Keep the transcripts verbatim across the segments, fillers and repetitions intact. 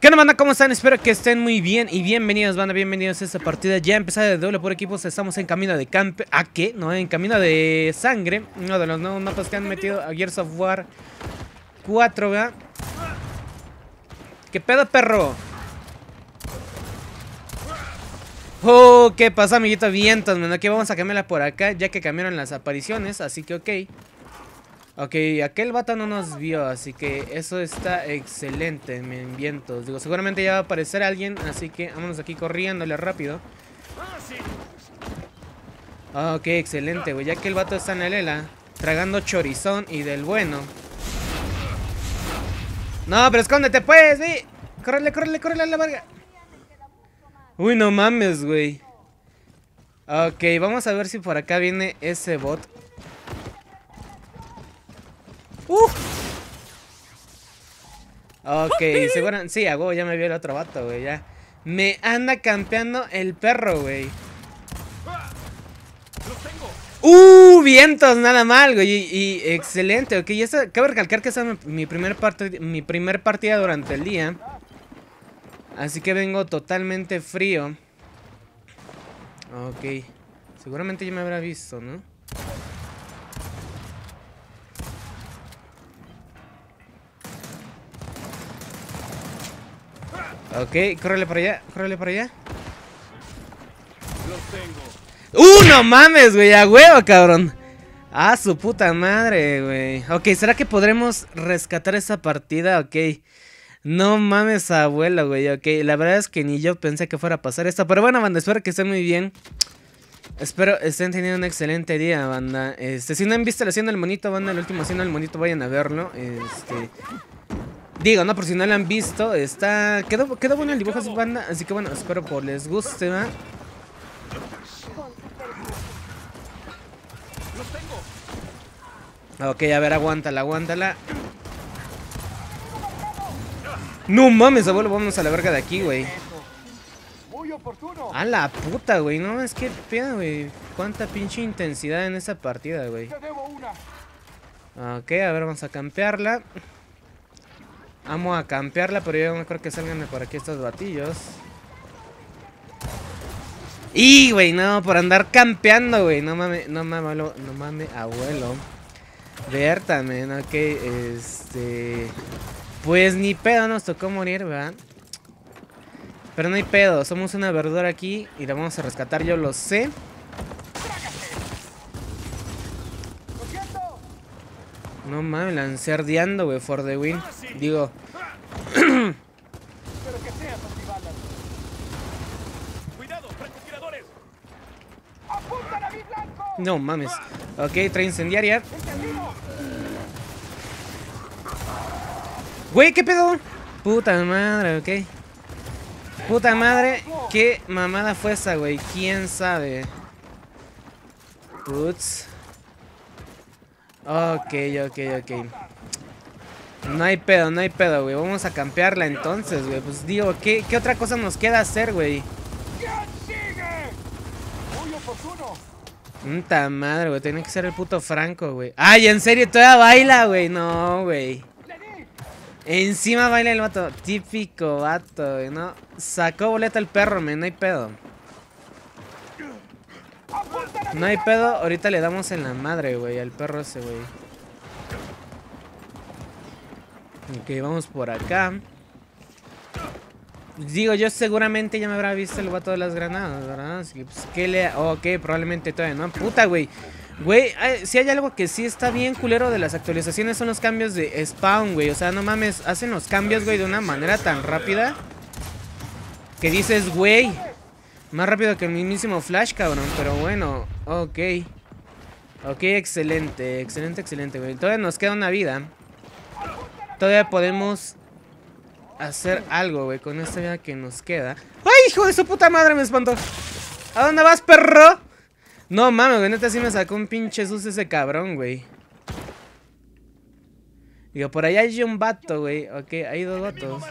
¿Qué onda, banda? ¿Cómo están? Espero que estén muy bien y bienvenidos, banda, bienvenidos a esta partida. Ya empezada de doble por equipos, estamos en camino de campe... ¿A qué? No, en camino de sangre. Uno de los nuevos mapas que han metido a Gears of War cuatro, ¿verdad? ¿Qué pedo, perro? Oh, ¿qué pasa, amiguito? Vientos, man. Aquí vamos a cambiarla por acá, ya que cambiaron las apariciones, así que ok. Ok, aquel vato no nos vio, así que eso está excelente, men, vientos. Digo, seguramente ya va a aparecer alguien, así que vámonos aquí corriéndole rápido. Ok, excelente, güey, ya que el vato está en el lela, tragando chorizón y del bueno. No, pero escóndete pues, güey. Córrele, córrele, córrele a la verga. Uy, no mames, güey. Ok, vamos a ver si por acá viene ese bot. Uh. Ok, seguramente... Sí, a huevo, ya me vio el otro vato, güey, ya. Me anda campeando el perro, güey. Uh, vientos, nada mal, güey. Y, y excelente, ok. Y esta, cabe recalcar que esta es mi, mi, primer parte, mi primer partida durante el día. Así que vengo totalmente frío. Ok. Seguramente ya me habrá visto, ¿no? Ok, córrele para allá, córrele para allá. Los tengo. ¡Uh, no mames, güey! ¡A huevo, cabrón! ¡Ah, su puta madre, güey! Ok, ¿será que podremos rescatar esa partida? Ok. No mames, abuelo, güey. Ok, la verdad es que ni yo pensé que fuera a pasar esto. Pero bueno, banda, espero que estén muy bien. Espero estén teniendo un excelente día, banda. Este, si no han visto la hacienda del monito, banda, el último hacienda del monito, vayan a verlo. Este... Digo, no, por si no lo han visto, está... Quedó, quedó bueno el dibujo, banda, así que bueno, espero por les guste, ¿va? Ok, a ver, aguántala, aguántala. No mames, abuelo, vámonos a la verga de aquí, güey. A la puta, güey, no, es que pedo, güey. Cuánta pinche intensidad en esa partida, güey. Ok, a ver, vamos a campearla. Vamos a campearla, pero yo no creo que salgan por aquí estos batillos. Y, güey, no, por andar campeando, güey. No mames, no mames, no mames, abuelo. Vértame, ok, este... Pues ni pedo nos tocó morir, ¿verdad? Pero no hay pedo, somos una verdura aquí y la vamos a rescatar, yo lo sé. No mames, lancerdeando, güey, for the win. Digo. No mames. Ok, trae incendiaria. Güey, ¿qué pedo? Puta madre, ok. Puta madre, qué mamada fue esa, güey. ¿Quién sabe? Putz. Ok, ok, ok. No hay pedo, no hay pedo, güey. Vamos a campearla entonces, güey. Pues digo, ¿qué, qué otra cosa nos queda hacer, güey? Puta madre, güey. Tiene que ser el puto Franco, güey. Ay, en serio, todavía baila, güey. No, güey. Encima baila el vato. Típico vato, güey, ¿no? Sacó boleta el perro, güey. No hay pedo. No hay pedo, ahorita le damos en la madre, güey, al perro ese, güey. Ok, vamos por acá. Digo, yo seguramente ya me habrá visto el vato de las granadas, ¿verdad? Así que, pues, ¿qué le...? Ok, probablemente todavía, ¿no? Puta, güey. Güey, si hay algo que sí está bien culero de las actualizaciones son los cambios de spawn, güey. O sea, no mames, hacen los cambios, güey, de una manera tan rápida que dices, güey... Más rápido que el mismísimo Flash, cabrón. Pero bueno, ok. Ok, excelente, excelente, excelente, güey. Todavía nos queda una vida. Todavía podemos hacer algo, güey, con esta vida que nos queda. ¡Ay, hijo de su puta madre! Me espantó. ¿A dónde vas, perro? No, mames, güey, neta sí me sacó un pinche susto ese cabrón, güey. Digo, por allá hay un vato, güey. Ok, hay dos vatos.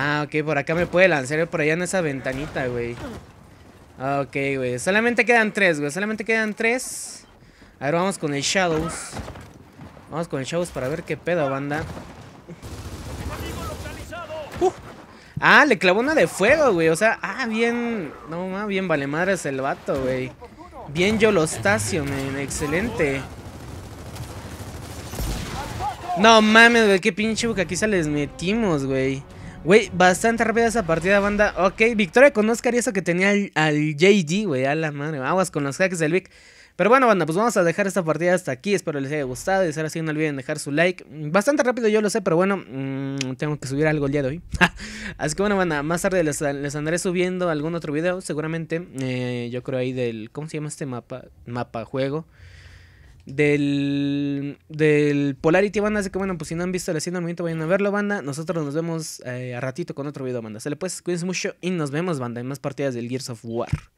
Ah, ok, por acá me puede lanzar por allá en esa ventanita, güey. Ok, güey, solamente quedan tres, güey, solamente quedan tres. A ver, vamos con el Shadows. Vamos con Shadows para ver qué pedo, banda. Uh. Ah, le clavó una de fuego, güey. O sea, ah, bien... No, ma, bien vale madres el vato, güey. Bien Yolostacio, men. Excelente. No mames, güey. Qué pinche bucaquiza les metimos, güey. Güey, bastante rápida esa partida, banda. Ok, victoria con Oscar y eso que tenía al, al J D, güey. A la madre. Aguas con los hacks del Vic. Pero bueno, banda, pues vamos a dejar esta partida hasta aquí. Espero les haya gustado. Y si ahora sí, no olviden dejar su like. Bastante rápido, yo lo sé, pero bueno, mmm, tengo que subir algo el día de hoy. Así que bueno, banda, más tarde les, les andaré subiendo algún otro video, seguramente. Eh, yo creo ahí del... ¿Cómo se llama este mapa? Mapa juego. Del... Del Polarity, banda. Así que bueno, pues si no han visto el haciendo al momento, vayan a verlo, banda. Nosotros nos vemos eh, a ratito con otro video, banda. Se le pues, cuídense mucho y nos vemos, banda, en más partidas del Gears of War.